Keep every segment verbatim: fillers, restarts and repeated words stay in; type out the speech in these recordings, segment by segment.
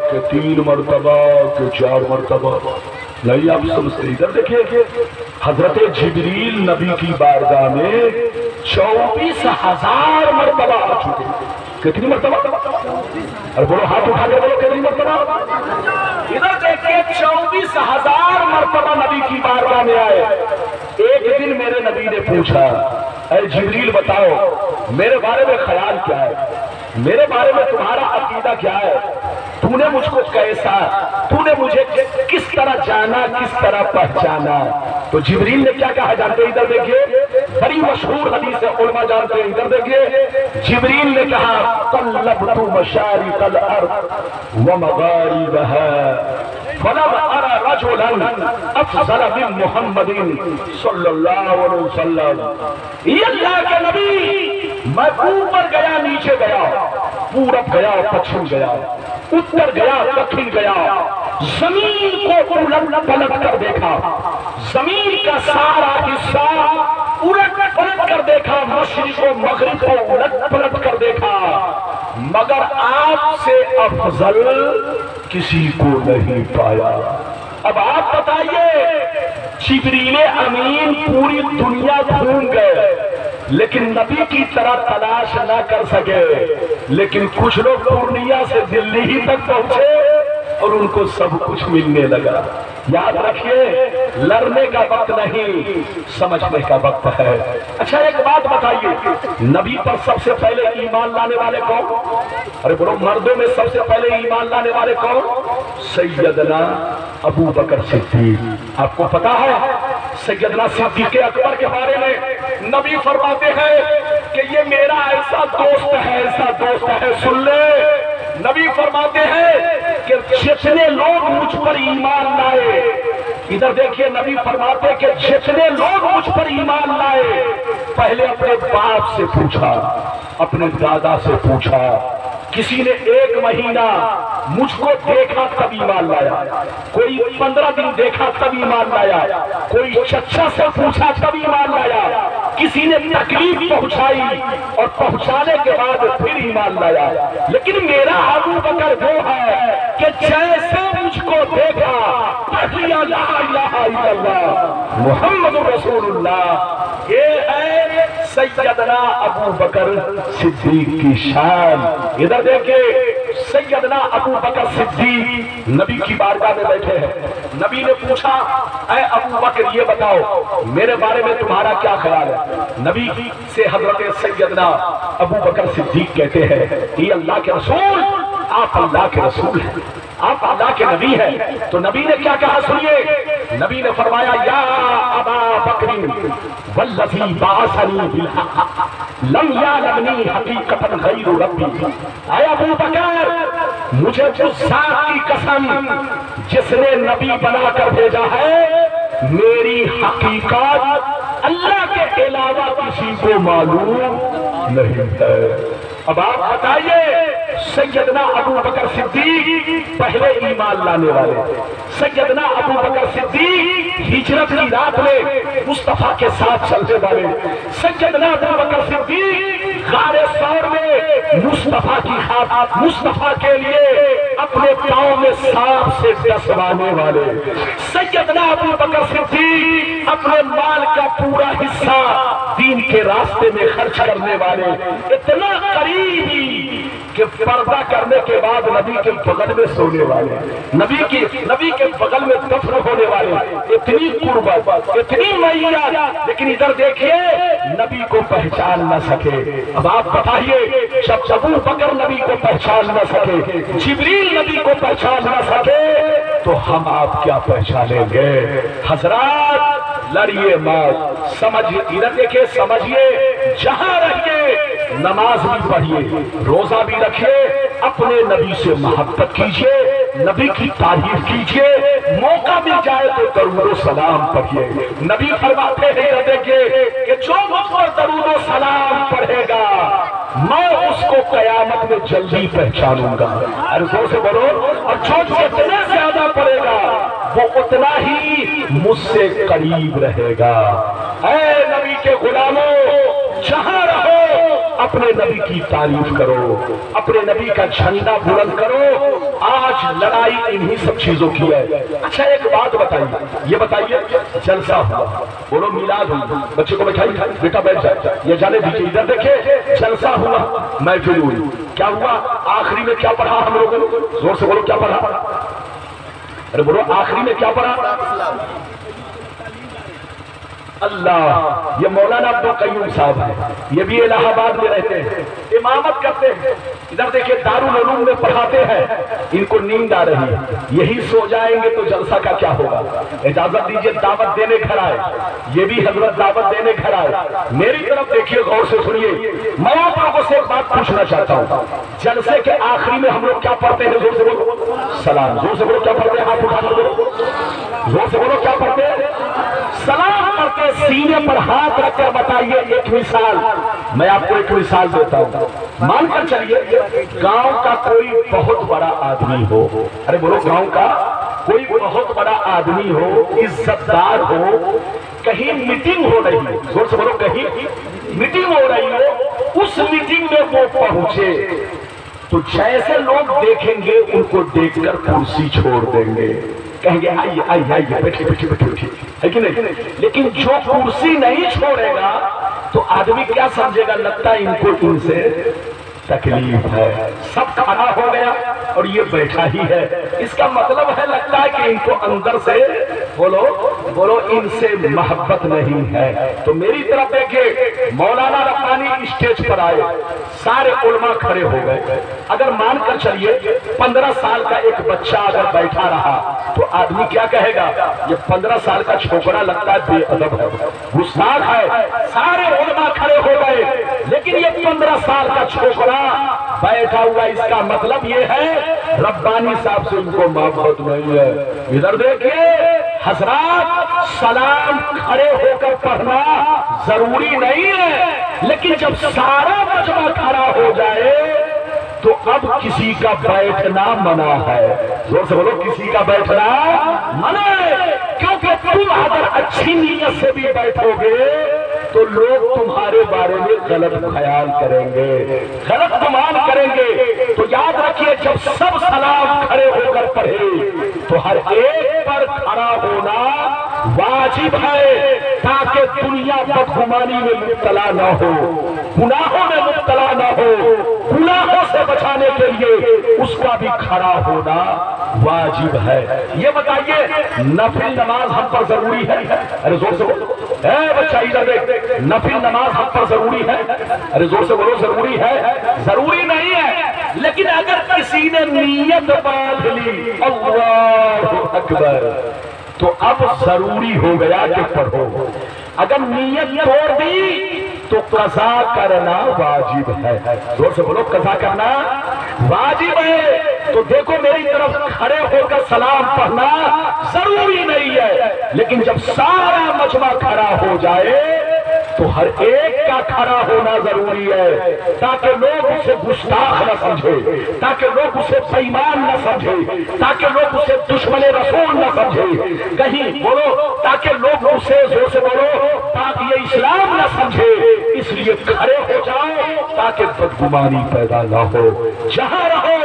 के तीन मरतबा के चार मरतबा नहीं। आप समझते इधर देखिए, हजरत जिब्रील नबी की बारगाह में चौबीस हजार मरतबा आ चुके। कितनी मरतबा? और बोलो, हाथ उठाकर बोलो कितनी मरतबा। इधर देखिए, चौबीस हजार मरतबा नबी की बारगाह में आए। एक दिन मेरे नबी ने पूछा, अरे जिब्रील बताओ मेरे बारे में ख्याल क्या है, मेरे बारे में तुम्हारा अकीदा क्या है, तूने मुझको कैसा, तूने मुझे किस तरह जाना, किस तरह पहचाना। तो जिब्रील ने क्या कहा जानते हैं? इधर देखिए, बड़ी मशहूर हदीस है, उलमा जानते हैं। इधर देखिए, जिब्रील ने कहा कल्लबतु मशारिकल अर्द व मगारिबहा फलम अरा रजुलन अफजल मिन मुहम्मदिन सल्लल्लाहु अलैहि वसल्लम। ये अल्लाह के नबी, मैं ऊपर गया, नीचे गया, पूरब गया, पश्चिम गया, उत्तर गया, दक्षिण गया, जमीन को उलट पलट कर देखा, जमीन का सारा हिस्सा उलट पलट कर देखा, मशरिक को मगरिब को उलट पलट कर देखा, मगर आपसे अफजल किसी को नहीं पाया। अब आप बताइए, जिब्रीले अमीन पूरी दुनिया घूम गए लेकिन नबी की तरह तलाश ना कर सके। लेकिन कुछ लोग पूर्णिया से दिल्ली ही तक पहुंचे और उनको सब कुछ मिलने लगा। याद रखिए, लड़ने का वक्त नहीं, समझने का वक्त है। अच्छा एक बात बताइए, नबी पर सबसे पहले ईमान लाने वाले कौन? अरे बोलो, मर्दों में सबसे पहले ईमान लाने वाले कौन? सैयदना अबू बकर सिद्दीक। आपको पता है सैयदना सिद्दीक अकबर के बारे में नबी फरमाते हैं कि ये मेरा ऐसा दोस्त है, ऐसा दोस्त है, सुन ले। नबी फरमाते हैं कि जितने लोग मुझ पर ईमान लाए, इधर देखिए, नबी फरमाते कि जितने लोग मुझ पर ईमान लाए, पहले अपने बाप से पूछा, अपने दादा से पूछा, किसी ने एक महीना मुझको देखा तब ईमान लाया, कोई पंद्रह दिन देखा तब ईमान लाया, कोई चचा से पूछा तब ईमान लाया, किसी ने तकलीफ पहुंचाई और पहुंचाने के बाद फिर ईमान लाया। लेकिन मेरा अबू बकर वो है कि जैसे मुझको देखा पहली ला इलाहा इल्लल्लाह मुहम्मदुर रसूलुल्लाह। ये है सैयदना अबू बकर सिद्दीक की शान। इधर देखिए, सैयदना अबू बकर सिद्दीक नबी की बारगाह में बैठे हैं। नबी ने पूछा, अरे अबू बकर ये बताओ मेरे बारे में तुम्हारा क्या ख्याल है। नबी से हजरत सैयदना अबू बकर सिद्दीक कहते हैं, ये अल्लाह के रसूल, आप अल्लाह के रसूल हैं, आप अल्लाह के नबी हैं। तो नबी ने क्या कहा सुनिए, नबी ने फरमाया या अबा बकरिन वल्लज़ी बाअसनी बिल हक़ लम यालमनी हक़ीक़तन ग़ैरु रब्बी। आया अबू बकर, मुझे उस ज़ात की कसम जिसने नबी बनाकर भेजा है, मेरी हकीकत अल्लाह के अलावा किसी को मालूम नहीं है। अब आप बताइए, सैयदना अबू बकर सिद्दीक पहले ईमान लाने वाले, सैयदना अबू बकर सिद्दीक हिजरत की रात में मुस्तफा के साथ चलने वाले, सैयदना अबू बकर सिद्दीक गारे सौर में मुस्तफा की खातिर, मुस्तफा के लिए अपने पाँव में सांप से डसवाने वाले, सैयदना अबू बकर सिद्दीक अपने माल का पूरा हिस्सा दीन के रास्ते में खर्च करने वाले। इतना करीबी कि पर्दा करने के बाद नबी के बगल में सोने वाले, नबी के नबी के बगल में दफन होने वाले, इतनी कुर्बत, इतनी मैय्यत। लेकिन इधर देखिए, नबी को पहचान न सके। अब आप बताइए, जब अबू बकर नबी को पहचान न सके, जिब्रील नबी को पहचान न सके, तो हम आप क्या पहचानेंगे। हजरात लड़िए मत, समझिए, इधर देखिए, समझिए, जहां रहिए नमाज भी पढ़िए, रोजा भी रखिए, अपने नबी से मोहब्बत कीजिए, नबी की तारीफ कीजिए, मौका मिल जाए तो दरूद सलाम पढ़िए। नबी फरमाते हैं, इधर देखिए कि जो मुझ पर दरूद सलाम पढ़ेगा मैं उसको कयामत में जल्दी पहचानूंगा। अरे जोर से बोलो, और जो जितना ज्यादा पढ़ेगा वो उतना ही मुझसे करीब रहेगा। ऐ नबी के गुलामों, जहां रहो अपने नबी की तारीफ करो, अपने नबी का झंडा बुलंद करो, आज लड़ाई इन्हीं सब चीजों की है। अच्छा एक बात बताइए, ये बताइए जलसा हुआ, बोलो मिलाद हुआ, बच्चे को बैठाइए, बेटा बैठ जाए, ये जाने दीजिए, इधर देखिए जलसा हुआ, महफिल हुई, क्या हुआ आखिरी में, क्या पढ़ा हम लोगों ने, जोर से बोलो क्या पढ़ा, अरे बोलो आखिरी में क्या पढ़ा। अल्लाह, ये मौलाना अब्दुल कयूम साहब है, ये भी इलाहाबाद में रहते हैं, इमामत करते हैं, इधर देखिए दारुल उलूम में पढ़ाते हैं, इनको नींद आ रही है, यही सो जाएंगे तो जलसा का क्या होगा। इजाजत दीजिए, दावत देने घर आए, ये भी हजरत दावत देने घर आए, मेरी तरफ देखिए गौर से सुनिए, मैं आप लोगों से एक बात पूछना चाहता हूँ, जलसे के आखिरी में हम लोग क्या पढ़ते हैं, जोर से बोलो सलाम, जोर से बोलो क्या पढ़ते हैं, हाथ उठाकर बोलो, जोर से बोलो क्या पढ़ते हैं, सलाम करके सीने पर हाथ रखकर बताइए। एक मिसाल मैं आपको एक मिसाल देता हूँ, मानकर चलिए गांव का कोई बहुत बड़ा आदमी हो, अरे बोलो गांव का कोई बहुत बड़ा आदमी हो, इज्जतदार हो, कहीं मीटिंग हो रही है, जोर से बोलो कहीं मीटिंग हो रही हो, उस मीटिंग में वो पहुंचे तो जैसे लोग देखेंगे उनको देखकर कुर्सी छोड़ देंगे, कहेंगे आइए आइए आइए बैठिए बैठिए बैठिए, है कि नहीं। लेकिन जो कुर्सी नहीं छोड़ेगा तो आदमी क्या समझेगा, लगता है इनको इनसे तकलीफ है, सब खड़ा हो गया और ये बैठा ही है, इसका मतलब है लगता है कि इनको अंदर से बोलो बोलो इनसे मोहब्बत नहीं है। तो मेरी तरफ देखे मौलाना रब्बानी स्टेज पर आए, सारे उलमा खड़े हो गए, अगर मानकर चलिए पंद्रह साल का एक बच्चा अगर बैठा रहा तो आदमी क्या कहेगा, ये पंद्रह साल का छोकरा लगता है बेअदब है, गुस्ताख है, सारे उलमा खड़े हो गए, लेकिन ये पंद्रह साल का छोकरा बैठा हुआ, इसका मतलब ये है रब्बानी साहब से इनको मोहब्बत नहीं है। इधर देखिए हजरात, सलाम खड़े होकर पढ़ना जरूरी नहीं है, लेकिन जब सारा मजमा खड़ा हो जाए तो अब किसी का बैठना मना है, जोर से बोलो किसी का बैठना मना है, क्योंकि तुम अगर अच्छी नीयत से भी बैठोगे तो लोग तुम्हारे बारे में गलत ख्याल करेंगे, गलत गुमान करेंगे। तो याद रखिए जब सब सलाम खड़े होकर पढ़े तो हर एक पर खड़ा होना वाजिब है, ताकि दुनिया बदगुमानी में मुब्तला न हो, गुनाहों में मुब्तला न हो, गुनाहों से बचाने के लिए उसका भी खड़ा होना वाजिब है। ये बताइए नफिल नमाज हम पर जरूरी है, अरे जोर से बोलो, है बच्चा इधर देख, नफिल नमाज हम पर जरूरी है, अरे जोर से बोलो जरूरी है, जरूरी नहीं है, लेकिन अगर किसी ने नीयत बांध ली अल्लाहू अकबर तो अब जरूरी हो गया कि पढ़ो, अगर नीयत तोड़ दी तो कज़ा करना वाजिब है, जोर से बोलो कज़ा करना वाजिब है। तो देखो मेरी तरफ खड़े होकर सलाम पढ़ना जरूरी नहीं है, लेकिन जब सारा मजमा खड़ा हो जाए तो हर एक का खड़ा होना जरूरी है, ताकि लोग उसे गुस्ताख न समझे, ताकि लोग उसे बेईमान न समझे, ताकि लोग उसे दुश्मन रसूल न समझे, कहीं बोलो ताकि लोग उसे जोर से बोलो ताकि ये इस्लाम न समझे, इसलिए खड़े हो जाओ ताकि बदगुमानी पैदा न हो, जहां रहो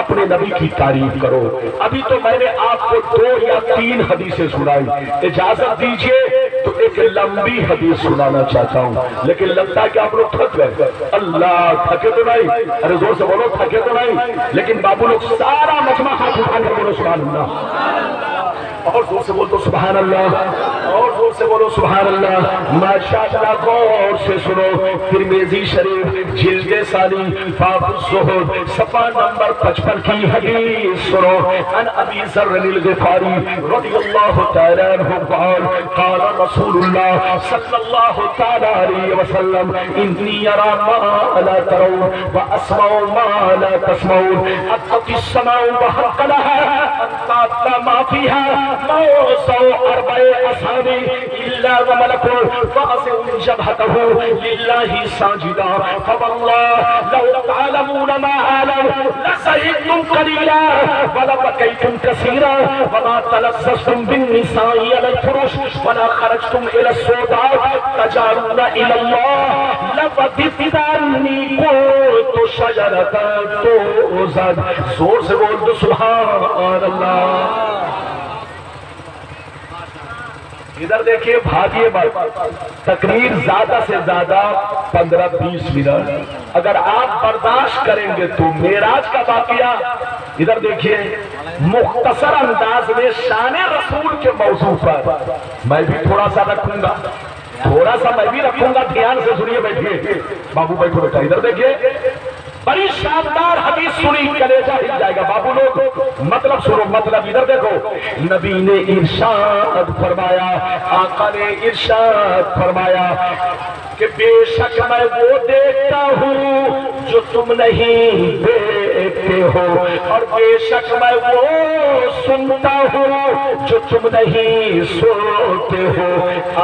अपने नबी की तारीफ करो। अभी तो मैंने आपको दो या तीन हदीसें सुनाई, इजाजत दीजिए तो एक लंबी हदीस सुनाना चाहता हूँ, लेकिन लगता है कि आप लोग थक गए, अल्लाह थके तो नहीं, अरे जोर से बोलो थके तो नहीं, लेकिन बाबू लोग सारा मजमा हाथ उठाकर बोलो सुभान अल्लाह, और जोर से बोल दो सुभान अल्लाह, और जोर से बोलो सुभान अल्लाह, माशाअल्लाह। गौर से सुनो, तिरमिज़ी शरीफ जिल्दे सानी बाब ज़ुहद सफा नंबर पचपन की हदीस सुनो, अन अबी ज़र अल-ग़िफ़ारी रज़ियल्लाहु तआला अन्हु क़ाल रसूलुल्लाह सल्लल्लाहु तआला अलैहि वसल्लम, इन्नी अरा मा ला तरूना व अस्माउ मा ला तस्माउन, अत्तक़िस समाउ व हक़्क़ लहा अन ताअ्लम मा फ़ीहा, नौ सौ अरबा असाबी لله وملكه فأسر جبهته لله ساجدا فوالله لو تعلمون ما آلوا لسعدتم قليلا ولبكيتم كثيرا وما تلذذتم بالنساء إلى الفرش ولا خرجتم إلى السوداء تجارون إلى الله لبدت عني كنت شجرة توزد زور سے بول دو سبحان اللہ। इधर देखिए भाग्य मत तकरीर ज्यादा से ज्यादा पंद्रह बीस मिनट अगर आप बर्दाश्त करेंगे तो मेराज का वाकया इधर देखिए मुख्तसर अंदाज में शान रसूल के मौजू पर मैं भी थोड़ा सा रखूंगा, थोड़ा सा मैं भी रखूंगा, ध्यान से सुनिए। बैठिए बाबू, बैठो बेटा। इधर देखिए बड़ी शानदार हदीस सुनी, कलेजा हिल जाएगा बाबू लोग। मतलब सुनो, मतलब इधर देखो, नबी ने इरशाद फरमाया, आका ने इरशाद फरमाया कि बेशक मैं वो देखता हूँ जो तुम नहीं देखते हो, और बेशक मैं वो सुनता हूँ जो तुम नहीं सुनते हो।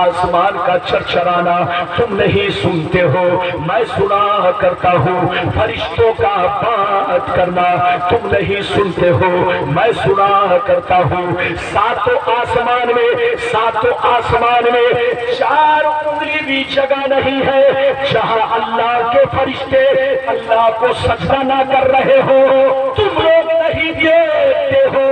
आसमान का चरचराना तुम नहीं सुनते हो, मैं सुना करता हूँ। फरिश्तों का बात करना तुम नहीं सुनते हो, मैं सुना करता हूँ। सातों आसमान में, सातों आसमान में चार उंगली भी जगह नहीं है जहाँ अल्लाह के फरिश्ते अल्लाह को सजदा ना कर रहे हो, तुम लोग नहीं देखते हो,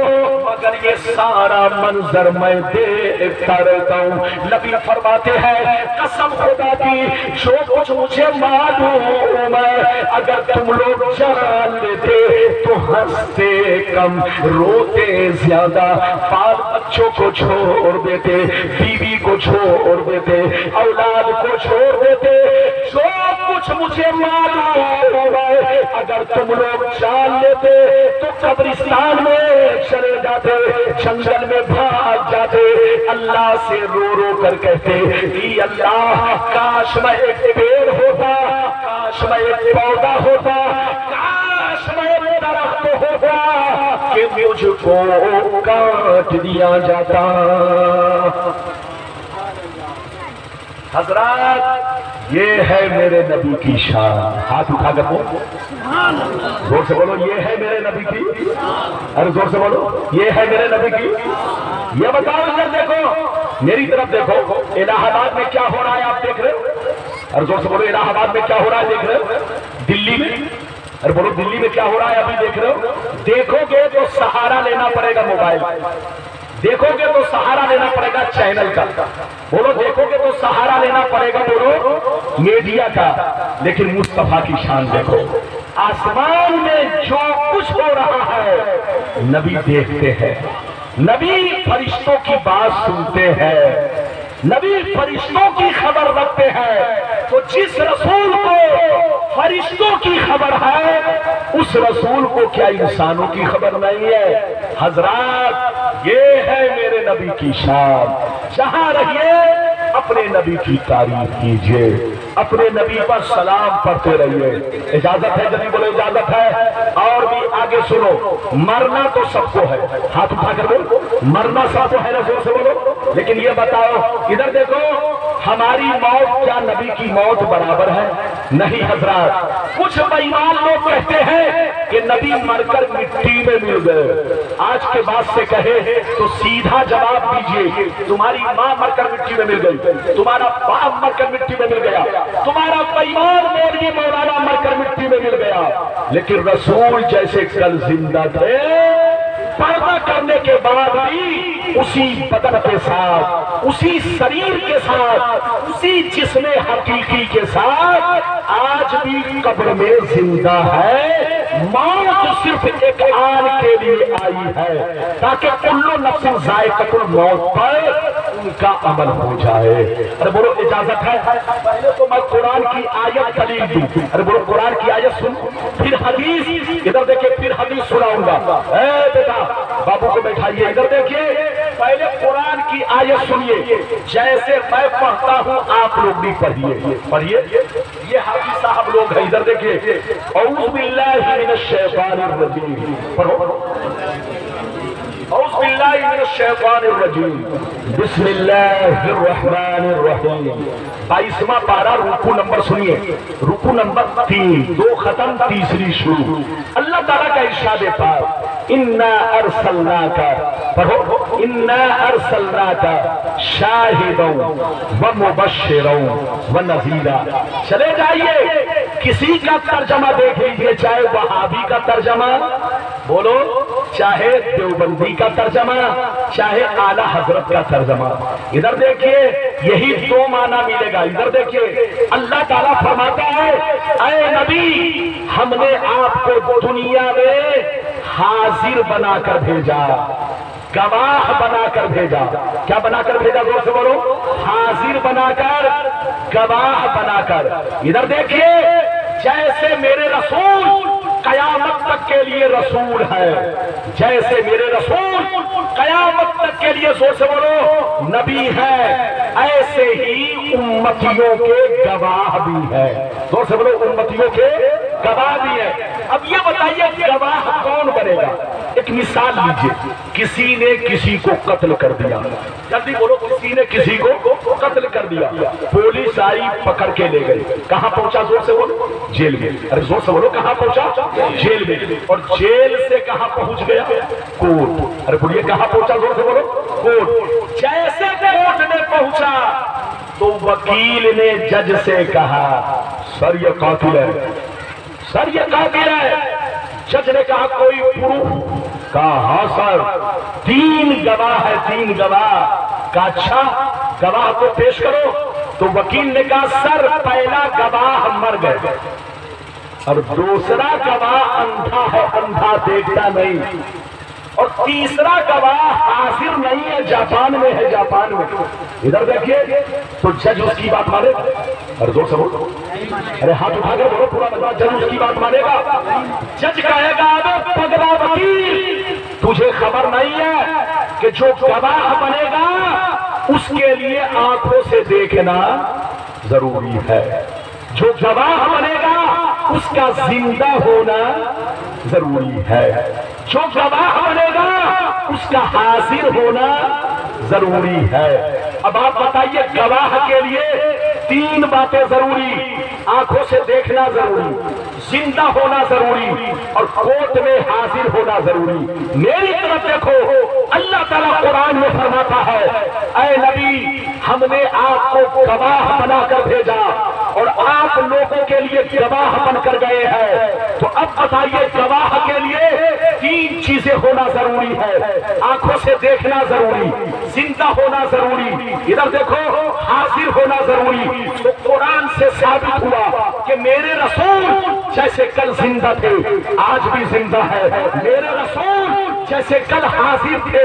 मगर ये सारा मंजर मैं देखता रहता हूँ। नबी फरमाते हैं कसम खुदा की, जो कुछ मुझे मालूम है अगर तुम लोग जान लेते तो हंसते कम, रोते ज्यादा, बाल बच्चों को छोड़ देते, बीवी को छोड़ देते, औलाद को छोड़ देते। जो कुछ मुझे मालूम है अगर तुम लोग जान लेते तो कब्रिस्तान में चले जाते, जंगल में भाग जाते, अल्लाह से रो रो कर कहते कि अल्लाह काश मैं एक पेड़ होता, काश मैं एक पौधा होता, काश मैं दरख्त होता कि मुझको काट दिया जाता। हजरात ये है मेरे नबी की शान। हाथ उठा कर बोलो, जोर से बोलो ये है मेरे नबी की। अरे जोर से बोलो ये है मेरे नबी की। ये बताओ इधर देखो, मेरी तरफ देखो, इलाहाबाद में क्या हो रहा है आप देख रहे हो? अरे जोर से बोलो इलाहाबाद में क्या हो रहा है देख रहे हो? दिल्ली में, अरे बोलो दिल्ली में क्या हो रहा है अभी देख रहे हो? देखोगे तो सहारा लेना पड़ेगा मोबाइल, देखोगे तो सहारा लेना पड़ेगा चैनल का, बोलो देखोगे तो सहारा लेना पड़ेगा बोलो मीडिया का, लेकिन मुस्तफा की शान देखो। आसमान में जो कुछ हो रहा है नबी देखते हैं, नबी फरिश्तों की बात सुनते हैं, नबी फरिश्तों की खबर रखते हैं। तो जिस रसूल को फरिश्तों की खबर है उस रसूल को क्या इंसानों की खबर नहीं है? हजरात ये है मेरे नबी की शान। जहां रहिए अपने नबी की तारीफ कीजिए, अपने नबी पर सलाम पढ़ते रहिए। इजाजत है जब बोलो इजाजत है। और भी आगे सुनो, मरना तो सबको है, हाथ उठाकर बोलो मरना सबको है ना, जोर से बोलो। लेकिन ये बताओ इधर देखो, हमारी मौत क्या नबी की मौत बराबर है? नहीं हजरात। कुछ बेईमान लोग कहते हैं कि नबी मरकर मिट्टी में मिल गए। आज के बाद से कहे तो सीधा जवाब दीजिए, तुम्हारी माँ मरकर मिट्टी में मिल गई, तुम्हारा बाप मरकर मिट्टी में मिल गया, तुम्हारा बेईमान मौलवी मौलाना मरकर मिट्टी में मिल गया। लेकिन रसूल जैसे कल जिंदा थे, पर्दा करने के बाद भी उसी बदन के साथ, उसी शरीर के साथ, उसी जिस्मे हकीकी के साथ आज भी कब्र में जिंदा है। मौत सिर्फ एक आन के लिए आई है ताकि कुल्लू नफ्सिन जायकतुल मौत पर उनका अमल हो जाए। अरे बोलो इजाजत है। पहले तो मैं कुरान की आयत कलील दूं, अरे बोलो कुरान की आयत सुन, फिर हदीस। इधर देखिए फिर हदीस सुनाऊंगा। ए बेटा बाबू को बैठाइए। इधर देखिए पहले कुरान की आयत सुनिए, जैसे मैं पढ़ता हूँ आप लोग भी पढ़िए पढ़िए। ये हाजी साहब लोग हैं। इधर देखिए औज़ु बिल्लाहि मिनश शैतानिर रजीम, पढ़ो औज़ु बिल्लाहि बाईसवां पारा रुकू नंबर सुनिए, रुकू नंबर तीन, दो खत्म तीसरी शुरू। अल्लाह ताला का इरशाद पाक, इन्ना अरसलनाका, पढ़ो, इन्ना अरसलनाका शाहिदन व मुबश्शिरन व नज़ीरा। चले जाइए किसी का तर्जमा देख लीजिए, चाहे वहाबी का तर्जमा बोलो, चाहे देवबंदी का तर्जमा, चाहे आला हजरत का तर्जमा। इधर देखिए यही दो माना मिलेगा। इधर देखिए अल्लाह ताला फरमाता है, ऐ नबी हमने आपको दुनिया में हाजिर बनाकर भेजा, गवाह बनाकर भेजा। क्या बनाकर भेजा? जोर से बोलो, हाजिर बनाकर, गवाह बनाकर। इधर देखिए जैसे मेरे रसूल कयामत तक के लिए रसूल है, जैसे मेरे रसूल कयामत तक के लिए, जोर से बोलो, नबी है, ऐसे ही उम्मतियों के गवाह भी है। जोर से बोलो, उम्मतियों के गवाह भी है। अब ये बताइए गवाह कौन बनेगा? एक मिसाल लीजिए, किसी ने किसी को कत्ल कर दिया, जल्दी बोलो, किसी ने किसी को कत्ल कर दिया, पुलिस आई पकड़ के ले गई, कहाँ पहुंचा? जोर से बोलो, जेल में। अरे जोर से बोलो, कहाँ पहुंचा? जेल में। और जेल से कहाँ पहुंच गया? कोर्ट। अरे बोलिए कहाँ पहुंचा? जोर से बोलो, कोर्ट। जैसे कोर्ट में पहुंचा तो वकील ने जज से कहा, सर ये कातिल है, सर ये कातिल है। जज ने कहा, कोई प्रूफ? कहा हाँ सर, तीन गवाह है, तीन गवाह। कहा अच्छा, गवाह को पेश करो। तो वकील ने कहा, सर पहला गवाह मर गए और दूसरा गवाह अंधा है, अंधा देखता नहीं, और तीसरा गवाह हाजिर नहीं है, जापान में है, जापान में। इधर देखिए तो जज उसकी बात माने? अरे जोर से बोलो, अरे हाथ उठा के बोलो पूरा बता, जज उसकी बात मानेगा? जज कहेगा, अब पगला वकील, तुझे खबर नहीं है कि जो गवाह बनेगा उसके लिए आंखों से देखना जरूरी है, जो गवाह बनेगा उसका जिंदा होना जरूरी है, जो गवाह बनेगा उसका हाजिर होना जरूरी है। अब आप बताइए गवाह के लिए तीन बातें जरूरी, आंखों से देखना जरूरी, जिंदा होना जरूरी, और कोर्ट में हाजिर होना जरूरी। मेरी तरफ देखो, अल्लाह ताला कुरान में फरमाता है, ऐ नबी हमने आपको गवाह बनाकर भेजा और आप लोगों के लिए गवाह बनकर गए हैं। तो अब बताइए गवाह के लिए तीन चीजें होना जरूरी है, आंखों से देखना जरूरी, जिंदा होना जरूरी, इधर देखो हाजिर होना जरूरी। तो कुरान से साबित हुआ कि मेरे रसूल जैसे कल जिंदा थे आज भी जिंदा है, मेरे रसूल जैसे कल हाजिर थे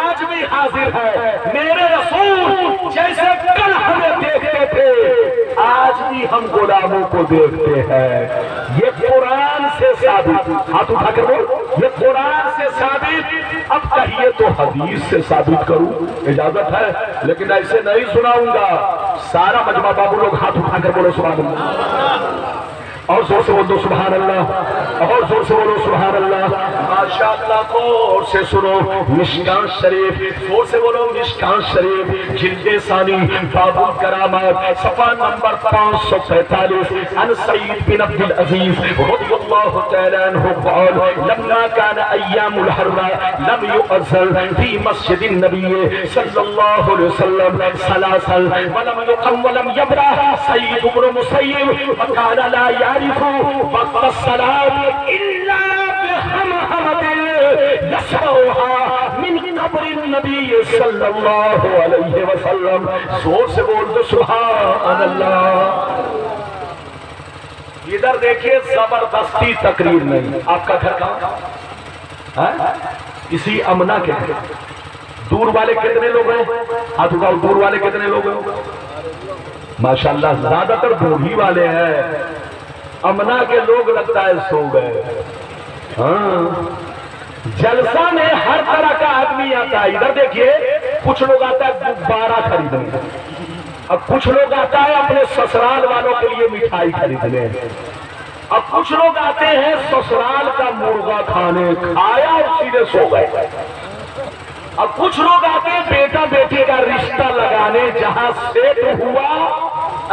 आज भी हाजिर है, मेरे रसूल जैसे कल हमें देखते थे आज भी हम गुलामों को देखते हैं। ये कुरान से साबित, हाथ उठा कर बोल, ये कुरान से साबित। अब कहिए तो हदीस से साबित करूं, इजाजत है, लेकिन ऐसे नहीं सुनाऊंगा। सारा मजमा बाबू लोग हाथ उठा कर बोलो सुभान अल्लाह, और जोर से बोलो सुभान अल्लाह, और जोर से बोलो सुभान अल्लाह। माशाअल्लाह, गौर से सुनो, मिश्कात शरीफ, गौर से बोलो मिश्कात शरीफ, जिल्दे सानी, बाबुल करामात, सफा नंबर पाँच सौ पैंतालीस। अन सईद बिन अब्दुल अजीज रदियल्लाहु तआला अन्हु क़ाल, लम्मा कान अय्यामुल हर्रा लम युअज़्ज़न फी मस्जिदिन नबी सल्लल्लाहु अलैहि वसल्लम सलासन व लम युक़म व लम यब्रा सईद इब्न मुसय्यब व कान ला यारिफु वक़्त सलाम इल्ला बिहम मिन कब्रिन नबी सल्लल्लाहु अलैहि वसल्लम। जोर से बोल दो सुभान अल्लाह। इधर देखिए जबरदस्ती तकरीर नहीं। आपका घर कहाँ? इसी अमना के घर। दूर वाले कितने लोग हैं? हाथ उठाओ, दूर वाले कितने लोग हैं? माशाल्लाह ज्यादातर दूर ही वाले हैं। अमना के लोग लगता है सो गए। हाँ, जलसा में हर तरह का आदमी आता है। इधर देखिए कुछ लोग आता है गुब्बारा खरीदने, अब कुछ लोग आता है अपने ससुराल वालों के लिए मिठाई खरीदने, अब कुछ लोग आते हैं ससुराल का मुर्गा खाने, खाया और सीधे सो गए। और कुछ लोग आते हैं बेटा बेटी का रिश्ता लगाने, जहां सेट हुआ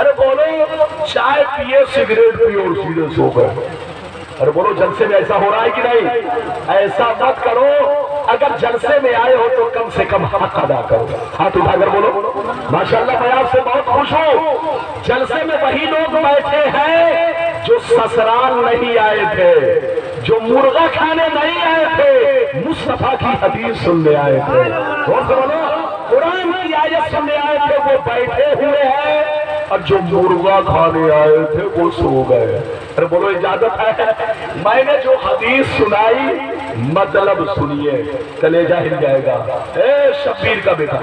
अरे बोलो चाय पिए सिगरेट पिए और सीधे सो गए। अरे बोलो जलसे में ऐसा हो रहा है कि नहीं? ऐसा मत करो, अगर जलसे में आए हो तो कम से कम हक अदा करो। हाथ उठाकर बोलो माशाल्लाह, मैं आपसे बहुत खुश हूँ। जलसे में वही लोग बैठे हैं जो ससुराल नहीं आए थे, जो मुर्गा खाने नहीं आए थे, मुस्तफा की हदीस सुनने आए थे, कुरान की आयत सुनने आए थे, वो बैठे हुए हैं। और जो मुर्गा खाने आए थे वो सो गए। अरे बोलो इजाजत है? मैंने जो हदीस सुनाई मतलब सुनिए, कलेजा हिल जाएगा। ए शब्बीर का बेटा,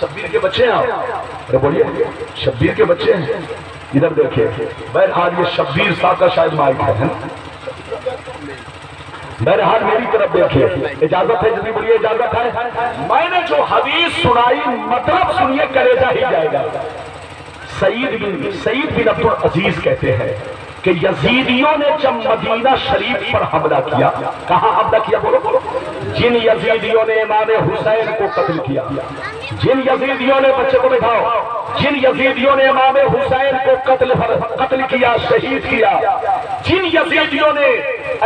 शब्बीर के बच्चे हैं आप? अरे बोलिए शब्बीर के बच्चे हैं? इधर देखिए, बहरहाल ये शब्बीर साहब का शायद माइक है। बहरहाल मेरी तरफ देखिए, इजाजत है जितनी बोलिए इजाजत है। मैंने जो हदीस सुनाई मतलब सुनिए, कलेजा ही जाएगा। सईद बिन सईद बिन अब्दुल अजीज कहते हैं कि यजीदियों ने जब मदीना शरीफ पर हमला किया, कहाँ हमला किया बोलो बोलो? जिन यजीदियों ने इमाम हुसैन को कत्ल किया, जिन यजीदियों ने, बच्चे को बिठाओ, जिन यजीदियों ने इमाम हुसैन को कत्ल कत्ल किया, शहीद किया, जिन यजीदियों ने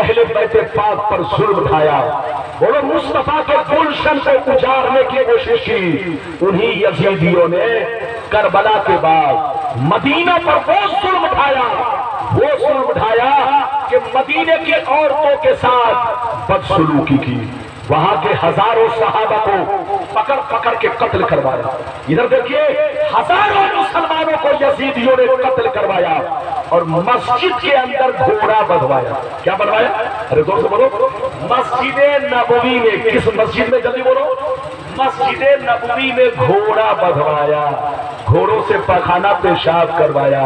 अहले बैत पाक पर जुल्म ढाया, बोलो मुस्तफा के गुलशन से उजाड़ने की कोशिश की, उन्हीं यजीदियों ने करबला के बाद मदीना पर वो जुल्म ढाया, वो जुल्म ढाया कि मदीने के औरतों के साथ बदसलूकी की, वहां के हजारों सहाबा को पकड़ पकड़ के कत्ल करवाया। इधर देखिए हजारों मुसलमानों को यजीदियों ने कत्ल करवाया और मस्जिद के अंदर घोड़ा बंधवाया। क्या बनवाया? अरे दोस्तों बोलो, मस्जिद नबवी में, किस मस्जिद में जल्दी बोलो, मस्जिद नबवी में घोड़ा बंधवाया, घोड़ों से पखाना पेशाब करवाया।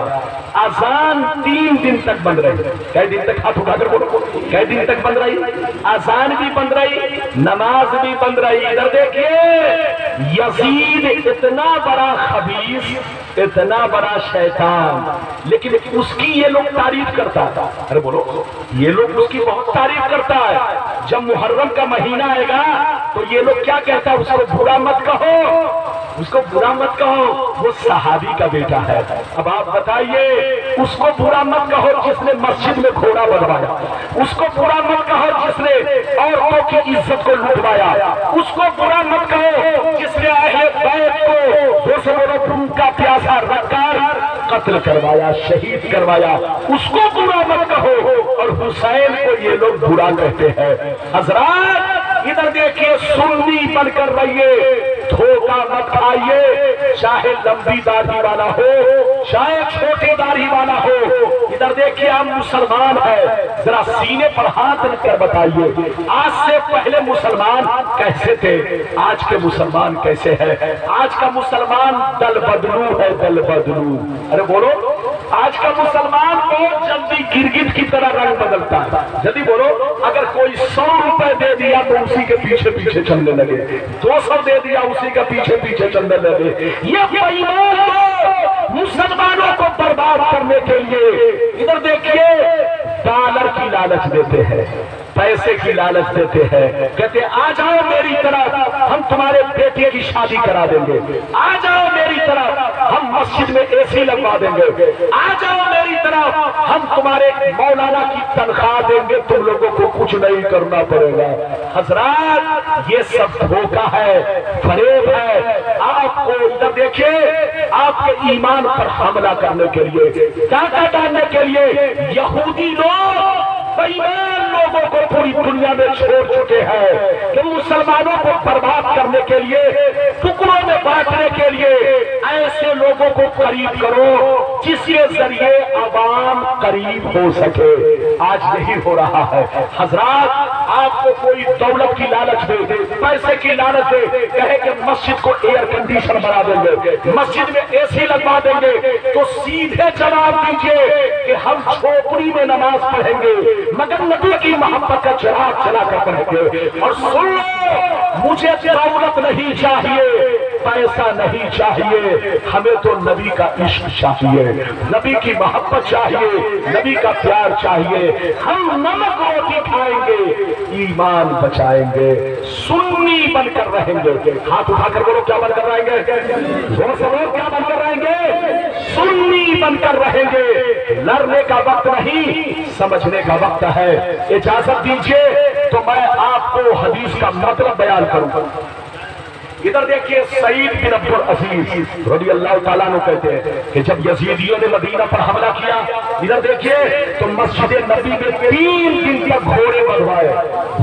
अजान तीन दिन तक बंद रही। कई दिन तक? हाथ उठाकर बोलो कई दिन तक बंद रही? अजान भी बंद रही, नमाज भी बंद रही। इधर देखिए यजीद इतना बड़ा खबीस, इतना बड़ा शैतान, लेकिन उसकी ये लोग तारीफ करता है। अरे बोलो ये लोग उसकी बहुत तारीफ करता है। जब मुहर्रम का महीना आएगा तो ये लोग क्या कहता है, उसको बुरा मत कहो, उसको बुरा मत कहो, वो सहाबी का बेटा है। अब आप बताइए, उसको बुरा मत कहो जिसने मस्जिद में घोड़ा बनवाया, उसको बुरा मत कहो जिसने औरतों की इज्जत को लुटवाया, उसको बुरा मत कहो जिसने अहले बैत को खून का प्यासा रखकर कत्ल करवाया, शहीद करवाया, उसको बुरा मत कहो। और हुसैन को ये लोग बुरा कहते हैं। हजरात इधर देखिए, सुन्नी बनकर रहिए, धोखा मत खाइए, चाहे लंबी दाढ़ी वाला हो चाहे छोटी दाढ़ी वाला हो। इधर देखिए हम मुसलमान हैं, जरा सीने पर हाथ रखकर बताइए आज से पहले मुसलमान कैसे थे, आज के मुसलमान कैसे हैं? आज का मुसलमान दल बदलू है, दल बदलू। अरे बोलो आज का मुसलमान बहुत जल्दी गिरगिट की तरह रंग बदलता है। जल्दी बोलो, अगर कोई सौ रुपए दे दिया तो उसी के पीछे पीछे चलने लगे, दो सौ दे दिया उसी का पीछे पीछे चलने लगे। ये बेईमान मुसलमानों को बर्बाद करने के लिए इधर देखिए डॉलर की लालच देते हैं, पैसे की लालच देते हैं, कहते आ जाओ मेरी तरफ, हम तुम्हारे बेटे की शादी करा देंगे, आ जाओ मेरी तरफ, हम मस्जिद में एसी लगवा देंगे, आ जाओ मेरी तरफ, हम तुम्हारे मौलाना की तनख्वाह देंगे, तुम लोगों को कुछ नहीं करना पड़ेगा। हजरात ये सब धोखा है, फरेब है। आपको इधर देखिए आपके ईमान पर हमला करने के लिए, डाका डालने के लिए यहूदी लोग बेईमान लोगों को पूरी दुनिया में छोड़ चुके हैं कि मुसलमानों को बर्बाद करने के लिए, टुकड़ों में बांटने के लिए ऐसे लोगों को करीब करो जिसके जरिए आवाम करीब हो सके। आज नहीं हो रहा है। हजरात आपको कोई दौलत की लालच दे, पैसे की लालच दे, कहे कि मस्जिद को एयर कंडीशन बना देंगे, मस्जिद में एसी लगवा देंगे, तो सीधे जवाब दीजिए कि हम झोपड़ी में नमाज पढ़ेंगे मगर नबी की मोहब्बत का चिराग जलाकर पढ़ेंगे। और सुन लो, मुझे दौलत नहीं चाहिए, पैसा नहीं चाहिए, हमें तो नबी का इश्क चाहिए, नबी की मोहब्बत चाहिए, नबी का प्यार चाहिए। हम नमक रोटी खाएंगे, ईमान बचाएंगे, सुन्नी बनकर रहेंगे। हाथ उठाकर बोलो क्या बनकर रहेंगे, जोर से बोलो क्या बनकर रहेंगे, सुन्नी बनकर रहेंगे। लड़ने का वक्त नहीं, समझने का वक्त है। इजाजत दीजिए तो मैं आपको हदीस का मतलब बयान करूं। इधर देखिए, सईद बिन अब्दुल अजीज रज़ी अल्लाह ताला अन्हु कहते हैं कि जब यजीदियों ने मदीना पर हमला किया, इधर देखिए, तो मस्जिद नबी में तीन दिन तक घोड़े बंधवाए,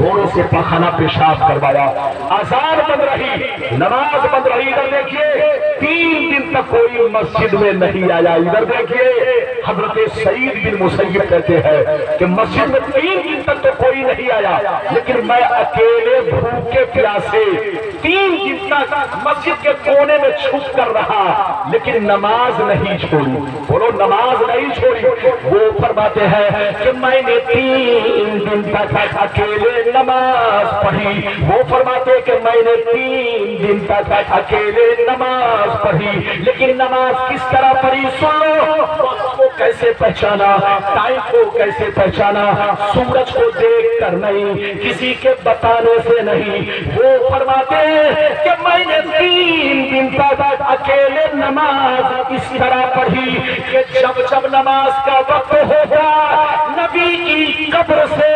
घोड़ों से पखाना पेशाब करवाया, आजाद बंद रही, नमाज बंद रही। इधर देखिए, तीन दिन तक कोई मस्जिद में नहीं आया। इधर देखिए, हजरत सईद बिन मुसैयब कहते हैं कि मस्जिद में तीन दिन तक तो कोई नहीं आया, लेकिन मैं अकेले भूखे प्यासे तीन दिन मस्जिद के कोने में छुप कर रहा, लेकिन नमाज नहीं छोड़ी। बोलो नमाज नहीं छोड़ी। वो फरमाते हैं कि मैंने तीन दिन तक अकेले नमाज पढ़ी। वो फरमाते कि मैंने तीन दिन तक अकेले नमाज पढ़ी, लेकिन नमाज किस तरह पढ़ी सुनो, वक्त को कैसे पहचाना, टाइम को कैसे पहचाना, सूरज को देख कर नहीं, किसी के बताने से नहीं। वो फरमाते कि मैंने तीन दिन तक अकेले नमाज इस तरह पढ़ी कि जब जब नमाज का वक्त होगा, नबी की कब्र से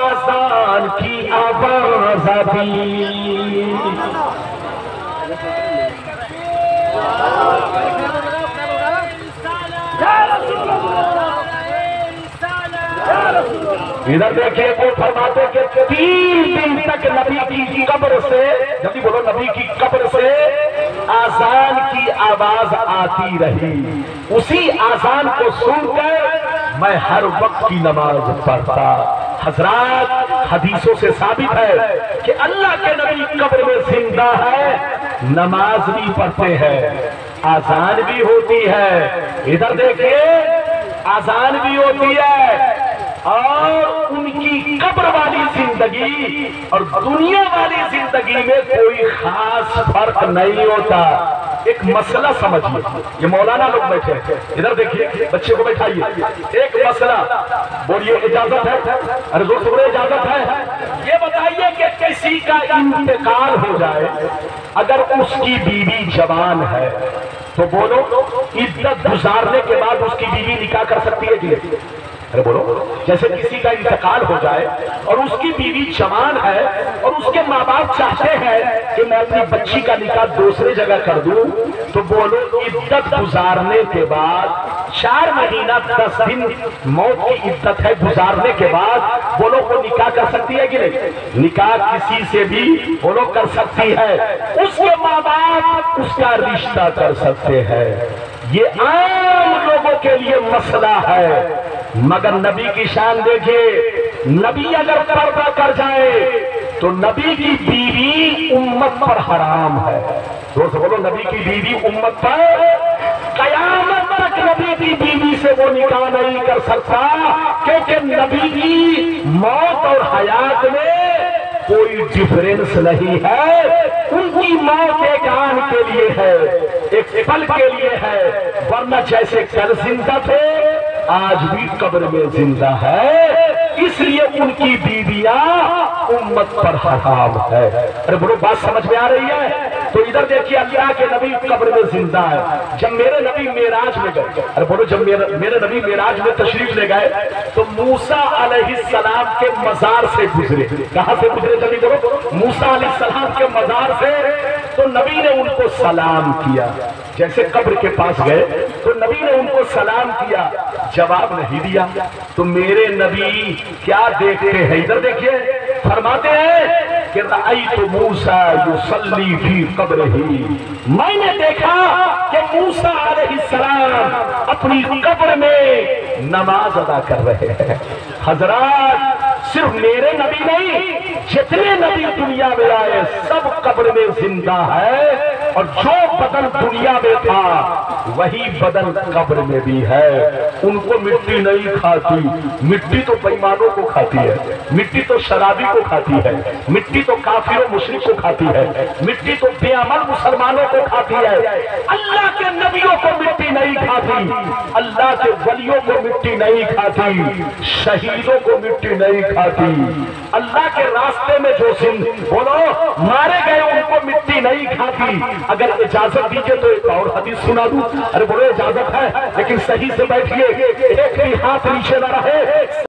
आजान की आवाज आती। इधर देखिए, वो फरमाते कि तीन दिन तक नबी की कब्र से, जल्दी बोलो, नबी की कब्र से आजान की आवाज आती रही। उसी आजान को सुनकर मैं हर वक्त की नमाज पढ़ता। हजरात, हदीसों से साबित है कि अल्लाह के नबी कब्र में जिंदा है, नमाज भी पढ़ते हैं, आजान भी होती है। इधर देखिए, आजान भी होती है और उनकी कब्र वाली जिंदगी और दुनिया वाली जिंदगी में कोई खास फर्क नहीं होता। एक मसला समझिए, ये मौलाना लोग बैठे हैं, इधर देखिए, बच्चे को बैठाइए। एक मसला, बोलिए इजाजत है, अरे दोस्त बोले इजाजत है। ये बताइए कि किसी का इंतकाल हो जाए, अगर उसकी बीवी जवान है तो बोलो, इद्दत गुजारने के बाद उसकी बीवी निकाह कर सकती है कि? अरे बोलो, जैसे किसी का इंतकाल हो जाए और उसकी बीवी जवान है और उसके माँ बाप चाहते हैं कि मैं अपनी बच्ची का निकाह दूसरे जगह कर दूं, तो बोलो इद्दत गुजारने के बाद चार महीना दस दिन मौत की इद्दत है, गुजारने के बाद बोलो वो निकाह कर सकती है कि नहीं? निकाह किसी से भी बोलो कर सकती है, उसके माँ बाप उसका रिश्ता कर सकते हैं। ये आम लोगों के लिए मसला है, मगर नबी की शान देखिए। नबी अगर पर्दा कर जाए तो नबी की बीवी उम्मत पर हराम है। दोस्तों बोलो, नबी की बीवी उम्मत पर, कयामत तक नबी की बीवी से वो निकाह नहीं कर सकता, क्योंकि नबी की मौत और हयात में कोई डिफरेंस नहीं है। उनकी मौत एक आन के लिए है, एक पल के लिए है, वरना जैसे कल जिंदा थे आज भी कब्र में जिंदा है, इसलिए उनकी बीवियां उम्मत पर हराम है। अरे बोलो, बात समझ में आ रही है? तो इधर देखिए, अल्लाह के नबी कब्र में जिंदा है। जब मेरे नबी मेराज में गए, अरे बोलो, जब मेरे, मेरे नबी मेराज में तशरीफ ले गए तो मूसा अलैहिस्सलाम के मजार से गुजरे। कहां से गुजरे? जल्दी बोलो, मूसा अलैहिस्सलाम के मजार से। तो नबी ने उनको सलाम किया, जैसे कब्र के पास गए तो नबी ने उनको सलाम किया, जवाब नहीं दिया। तो मेरे नबी क्या देखते हैं? इधर देखिए, फरमाते हैं कि रअयतु मूसा युसल्ली फी कब्रिही, मैंने देखा कि मूसा अलैहिस्सलाम अपनी कब्र में नमाज अदा कर रहे हैं। हजरात, सिर्फ मेरे नबी नहीं, जितने नबी दुनिया में आए सब कब्र में जिंदा है, और जो बदन दुनिया में था वही बदन कब्र में भी है। उनको मिट्टी नहीं खाती, मिट्टी तो बेईमानों को खाती है, मिट्टी तो शराबी को खाती है, मिट्टी तो काफिर मुशरिक को खाती है, मिट्टी तो बेअमल मुसलमानों को खाती है। अल्लाह के नबियों को मिट्टी नहीं खाती, अल्लाह के वलियों को मिट्टी नहीं खाती, शहीदों को मिट्टी नहीं खाती। अल्लाह के रास्ते में जो सिंध बोलो मारे गए उनको मिट्टी नहीं खाती। अगर इजाजत दीजिए तो एक और हदीस सुना दूं। अरे बोलो इजाजत है लेकिन सही से बैठिए, एक भी हाथ नीचे ना रहे।